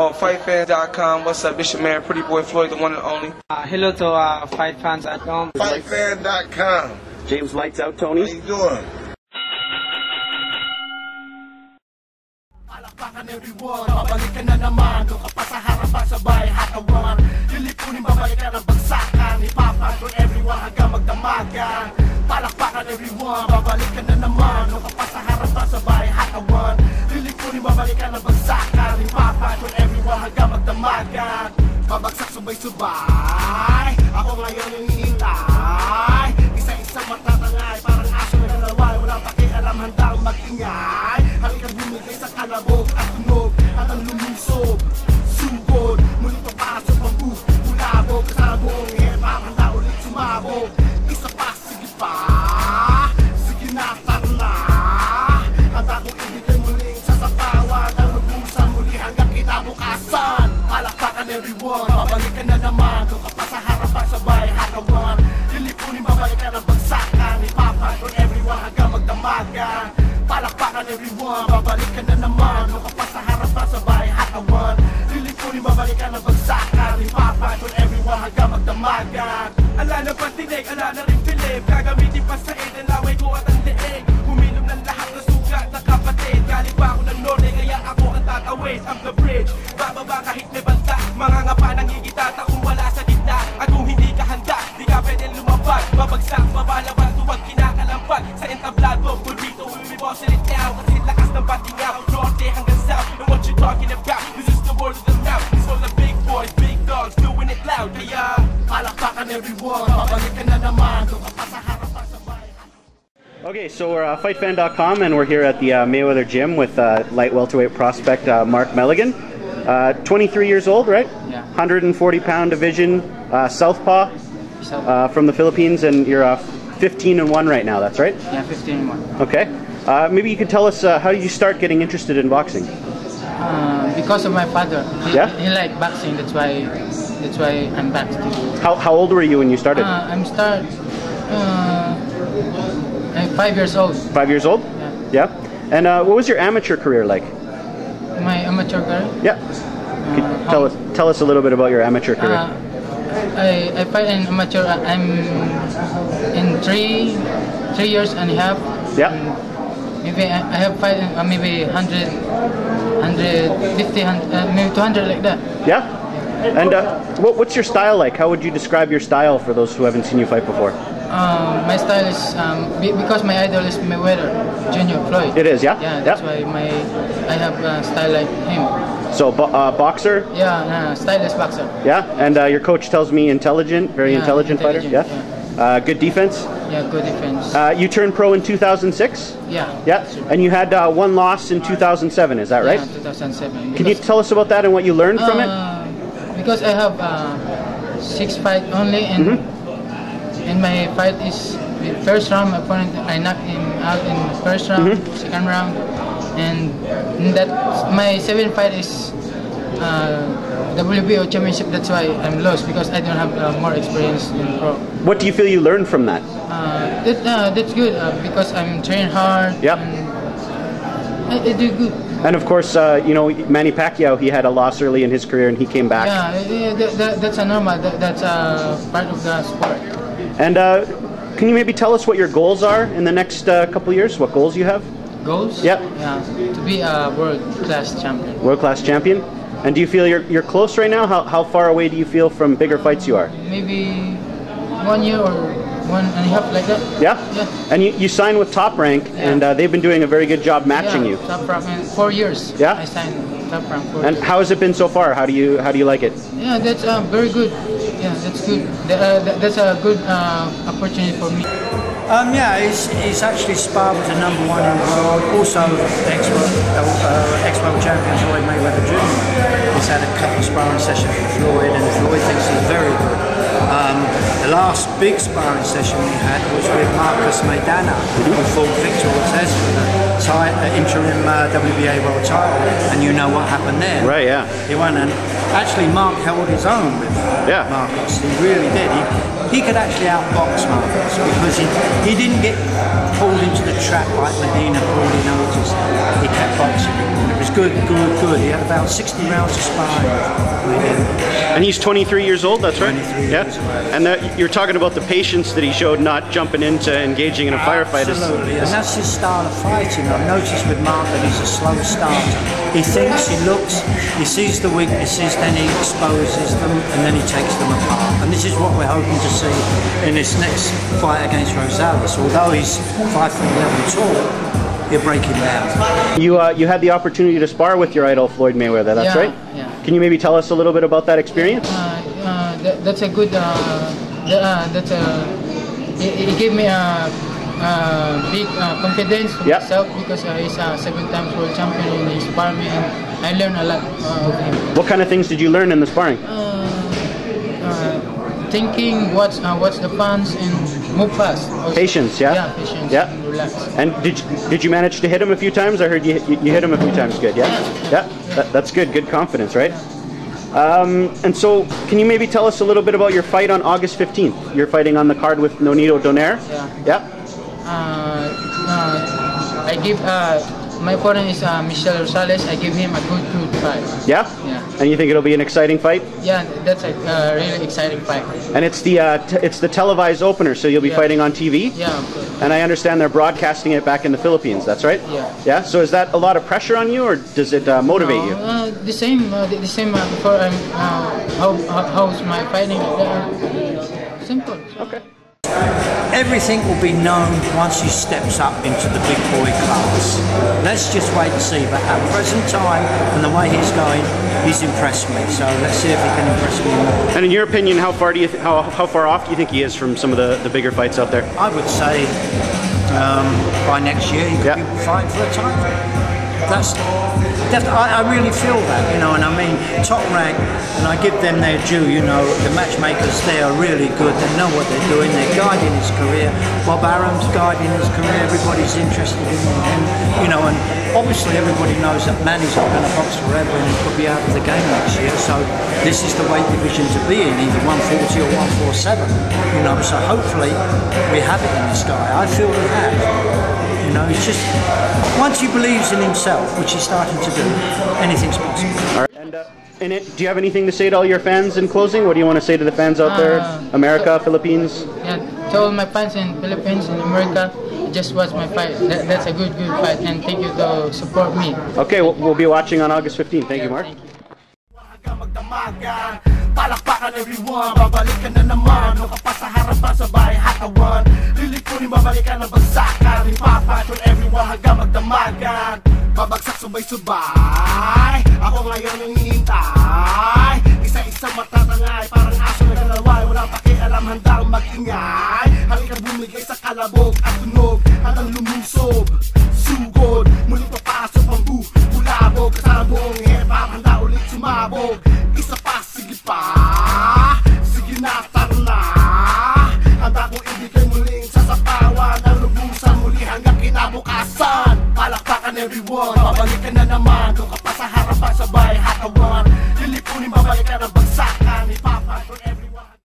on fightfans.com. What's up, it's your man, Pretty Boy Floyd, the one and only. Hello to fightfans.com. Fightfans.com. James, lights out, Tony. How you doing? Sabay-sabay, ako ngayon yung hinihintay. Isa-isa matatangay, parang aso na nalaway. Walang pakialam, handang mag-ingay. Halika bumigay sa kalabog at tunog at ang lumisob, sugod. Mulit ang para sa pambus, kulabog. Kasalabong hermang, handa ulit sumabog. Isa pa, sige pa, sige na, taro na. Ang takong ibigay muling sasapawan. Ang magbusan muli hanggang kinabukasan. Palakpakan everyone, babalikan na naman. Doon ka pa sa harap at sabay hakawan. Lilipunin, babalikan ang bagsakan. Ipapan on everyone hanggang magdamagan. Palakpakan everyone, babalikan na naman. Doon ka pa sa harap at sabay hakawan. Lilipunin, babalikan ang bagsakan. Ipapan on everyone hanggang magdamagan. Ala na pantinig, ala na rin pilip. Gagamitin pa sa ed, alaway ko at ang leeg. Uminom ng lahat na sugat na kapatid. Galing pa ako ng Norte, kaya ako ang tatawid. I'm the bridge, bababa kahit may banta. Mga ngapa nangigitat na kung wala sa gitna. At kung hindi ka handa, di ka pwede lumabag. Babagsak, mabalaban, tuwag kinakalampag. Sa entablado, bulbito, umibos, silitaw. Kasi lakas ng patingaw, Norte hanggang South. And what you talking about, this is the world of the mouth. It's all the big boys, big dogs, doing it loud. Kaya, palakpakan everyone, babalikan na naman. Doon ka pa sa harap at sabay. Okay, so we're fightfan.com and we're here at the Mayweather Gym with light welterweight prospect Mark Melligen. 23 years old, right? Yeah. 140-pound division, southpaw, from the Philippines, and you're 15-1 right now. That's right. Yeah, 15-1. Okay. Maybe you could tell us how did you start getting interested in boxing? Because of my father. He liked boxing. That's why I'm back to. How old were you when you started? I'm 5 years old. 5 years old? Yeah. Yeah. And what was your amateur career like? My amateur career? Yeah. Tell us a little bit about your amateur career. I fight in amateur. I'm in three years and a half. Yeah. Maybe I have fight in, maybe 150, maybe 200 like that. Yeah. And what's your style like? How would you describe your style for those who haven't seen you fight before? My style is because my idol is Mayweather Jr. Floyd. It is, yeah. Yeah, that's why I have a style like him. So boxer. Yeah, stylist boxer. Yeah, and your coach tells me intelligent, very intelligent fighter. Yeah. Good defense. Yeah, good defense. You turned pro in 2006. Yeah. Yeah, and you had one loss in 2007. Is that right? Yeah, 2007. Can you tell us about that and what you learned from it? Because I have 6 fights only and. Mm-hmm. In my fight is first round, my opponent, I knocked him out in the first round, mm-hmm. second round, and that my 7th fight is WBA championship. That's why I'm lost because I don't have more experience in pro. What do you feel you learned from that? That's good because I'm trained hard. Yep. And I do good. And of course, you know, Manny Pacquiao, he had a loss early in his career and he came back. Yeah, that's a normal. That's part of the sport. And can you maybe tell us what your goals are in the next couple of years? What goals you have? Goals? Yep. Yeah. To be a world-class champion. World-class champion? And do you feel you're close right now? How far away do you feel from bigger fights you are? Maybe 1 year or 1.5 like that. Yeah? Yeah. And you signed with Top Rank, yeah. And they've been doing a very good job matching you. Top Rank, 4 years. Yeah? I signed Top Rank 4 years. And how has it been so far? How do you like it? Yeah, that's very good. Yeah, that's good. That's a good opportunity for me. Yeah, he's actually sparred with the #1 in the world, also ex-world champion Floyd Mayweather Jr. He's had a couple of sparring sessions with Floyd, and Floyd thinks he's very good. The last big sparring session we had was with Marcos Maidana, who fought Victor Ortiz for the interim WBA world title, and you know what happened there. Right, yeah. He won, and actually Mark held his own with Marcos. He really did. He could actually outbox Marcos because he didn't get pulled into the trap like Medina pulled in others. He kept boxing. was good. He had about 60 rounds of sparring with him. And he's 23 years old, that's right? 23 years old. And that, you're talking about the patience that he showed, not jumping into engaging in a firefight. Absolutely, and that's his style of fighting. I've noticed with Mark that he's a slow starter. He thinks, he looks, he sees the weaknesses, then he exposes them, and then he takes them apart. And this is what we're hoping to see in this next fight against Rosales. Although he's 5'11" tall, you're breaking down. You had the opportunity to spar with your idol Floyd Mayweather, that's right? Yeah. Can you maybe tell us a little bit about that experience? That's a good, it gave me a big confidence for myself, because he's a 7-time world champion and he sparred me, and I learned a lot of him. What kind of things did you learn in the sparring? Thinking, what's the fans, and move fast. Also. Patience, yeah. Yeah, patience. Yeah. And relax. And did you manage to hit him a few times? I heard you hit him a few times. Good, yeah. Yeah. That's good. Good confidence, right? Yeah. And so, can you maybe tell us a little bit about your fight on August 15th? You're fighting on the card with Nonito Donaire. Yeah. Yeah. I give my opponent is Michel Rosales. I give him a good fight. Yeah? Yeah. And you think it'll be an exciting fight? Yeah, that's a really exciting fight. And it's the televised opener, so you'll be fighting on TV? Yeah, of course. And I understand they're broadcasting it back in the Philippines, that's right? Yeah. Yeah? So is that a lot of pressure on you, or does it motivate you? The same before how's my fighting. Simple. Okay. Everything will be known once he steps up into the big boy class. Let's just wait and see, but at present time and the way he's going, he's impressed me, so let's see if he can impress me more. And in your opinion, how far off do you think he is from some of the bigger fights out there? I would say by next year he could be fighting for a title. I really feel that, you know, and I mean, Top Rank, and I give them their due, you know, the matchmakers, they are really good, they know what they're doing, they're guiding his career, Bob Arum's guiding his career, everybody's interested in him, you know, and obviously everybody knows that Manny's not going to box forever and he could be out of the game next year, so this is the weight division to be in, either 140 or 147, you know, so hopefully we have it in the sky, I feel we have. You know, it's just, once he believes in himself, which he's starting to do, anything's possible. All right. And, do you have anything to say to all your fans in closing? What do you want to say to the fans out there? America, Philippines? Yeah, to all my fans in Philippines and America, just watch my fight. That's a good fight, and thank you to support me. Okay, we'll be watching on August 15th. Thank you, Mark. Thank you. Palakpakan everyone, babalik ka na naman. Nung kapas sa harapan sa bahay hatawan, lilikunin, babalikan ang bagsakan. Ipapat on everyone hanggang magdamagan. Babagsak subay-subay, ako ngayon ang hinihintay. Isa-isa matatangay, parang aso na dalaway. Walang pakialam, handang mag-ingay. Halika bumigay sa kalabog at tunog, handang lumusob, sugod. Muling papasok ang bulabog, kasama buong hip-hop, handa ulit sumabog. Isa pa, sige pa, sige na, taro na. Handa kong ibigay muling sasapawan ang lubusan muli hanggang kinabukasan. Palakpakan everyone, babalik ka na naman. Doon ka pa sa harapan, sabay hatawan. Lilipunin, babalik ka na bagsakan. Ipapatron everyone.